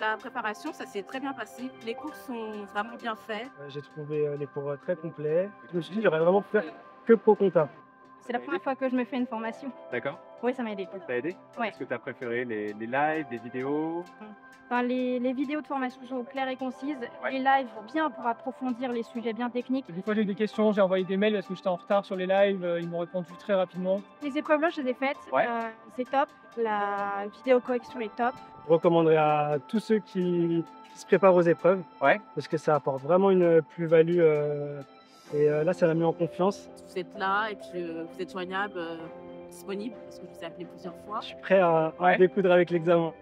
la préparation, ça s'est très bien passé. Les cours sont vraiment bien faits. J'ai trouvé les cours très complets. Je me suis dit, j'aurais vraiment pu faire que pro compta. C'est la première fois que je me fais une formation. D'accord. Oui, ça m'a aidé. Ça t'a aidé? Oui. Est-ce que tu as préféré les lives, les vidéos? Enfin, les vidéos de formation sont claires et concises. Ouais. Les lives, bien pour approfondir les sujets bien techniques. Des fois, j'ai eu des questions, j'ai envoyé des mails parce que j'étais en retard sur les lives. Ils m'ont répondu très rapidement. Les épreuves là, je les ai faites. Ouais. C'est top. La vidéo correction est top. Je recommanderais à tous ceux qui se préparent aux épreuves. Ouais. Parce que ça apporte vraiment une plus-value. Et là, ça m'a mis en confiance. Vous êtes là et puis vous êtes joignable, disponible, parce que je vous ai appelé plusieurs fois. Je suis prêt à découdre avec l'examen.